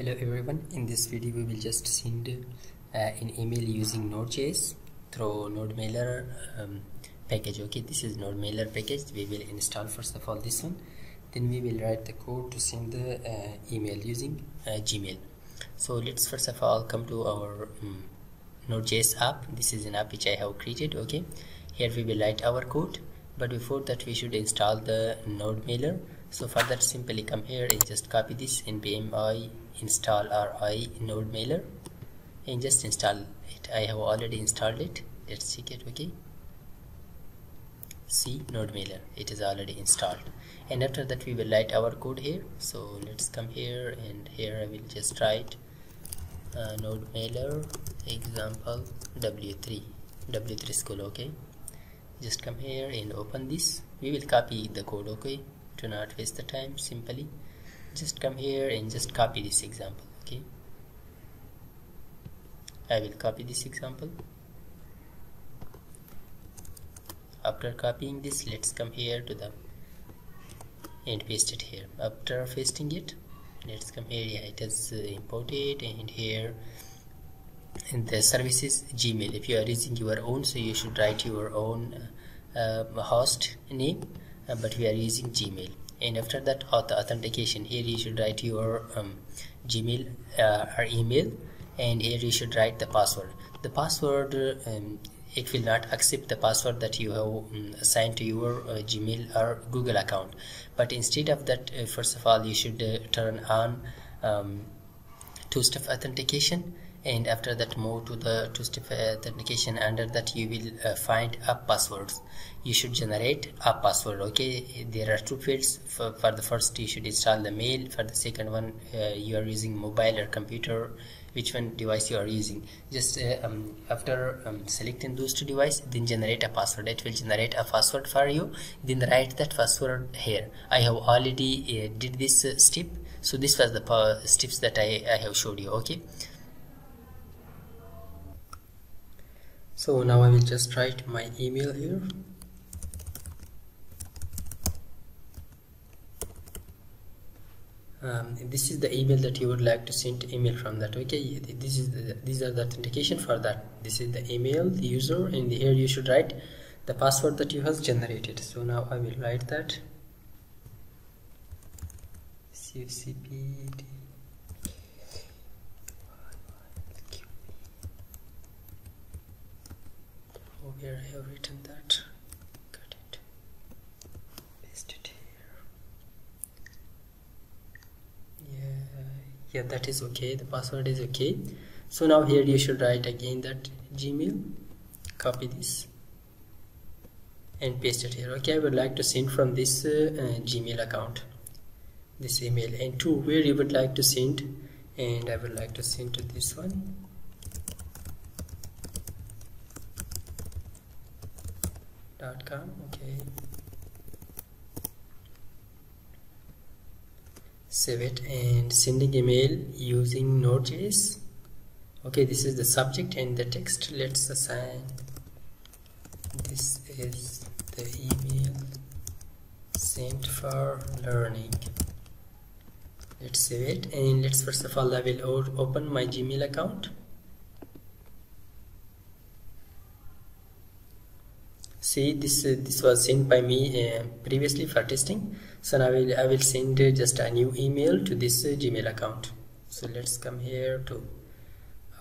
Hello everyone, in this video we will just send an email using Node.js through Nodemailer package. Okay, this is Nodemailer package. We will install first of all this one, then we will write the code to send the email using Gmail. So let's first of all come to our Node.js app. This is an app which I have created. Okay, here we will write our code, but before that we should install the Nodemailer. So for that, simply come here and just copy this npm install ri Nodemailer and just install it. I have already installed it. Let's check it. Okay, see, Nodemailer, it is already installed. And after that we will write our code here. So let's come here, and here I will just write Nodemailer example w3 school. Okay, just come here and open this. We will copy the code. Okay, do not waste the time. Simply just come here and just copy this example. Okay, I will copy this example. After copying this, let's come here to the and paste it here. After pasting it, let's come here. Yeah, it is imported. And here in the services Gmail, if you are using your own, so you should write your own host name, but we are using Gmail. And after that, authentication, here you should write your Gmail or email, and here you should write the password. The password, it will not accept the password that you have assigned to your Gmail or Google account. But instead of that, first of all you should turn on two-step authentication, and after that move to the two-step authentication. Under that you will find app passwords. You should generate app password. Okay, there are two fields. For the first you should install the mail, for the second one you are using mobile or computer, which one device you are using. Just after selecting those two devices, then generate a password. It will generate a password for you, then write that password here. I have already did this step, so this was the steps that I have showed you. Okay, so now I will just write my email here. This is the email that you would like to send email from that. Okay, this is these are the authentication for that. This is the email, the user, and here you should write the password that you have generated. So now I will write that CFCP. Here I have written that. Got it. Paste it here. Yeah, that is okay. The password is okay. So now here you should write again that Gmail. Copy this and paste it here. Okay, I would like to send from this Gmail account this email, and to where you would like to send, and I would like to send to this one. .com. Okay, save it and sending email using Node.js. Okay, this is the subject and the text. Let's assign this is the email sent for learning. Let's save it, and let's first of all I will open my Gmail account. See, this was sent by me previously for testing. So now I will send just a new email to this Gmail account. So let's come here to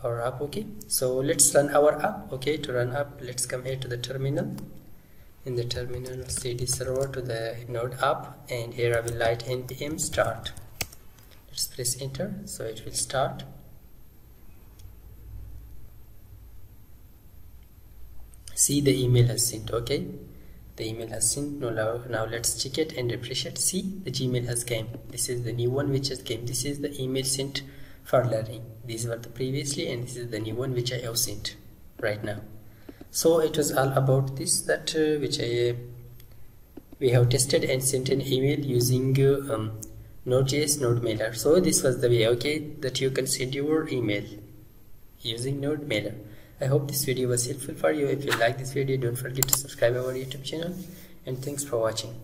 our app. Okay, so let's run our app. Okay, to run app, let's come here to the terminal. In the terminal, cd server to the Node app, and here I will write npm start. Let's press enter, so it will start. See, the email has sent. Okay, the email has sent. Now let's check it and refresh it. See, the Gmail has came. This is the new one which has came. This is the email sent for learning. These were the previously, and this is the new one which I have sent right now. So it was all about this, that which we have tested and sent an email using Node.js Nodemailer. So this was the way, okay, that you can send your email using Nodemailer. I hope this video was helpful for you. If you like this video, don't forget to subscribe our YouTube channel, and thanks for watching.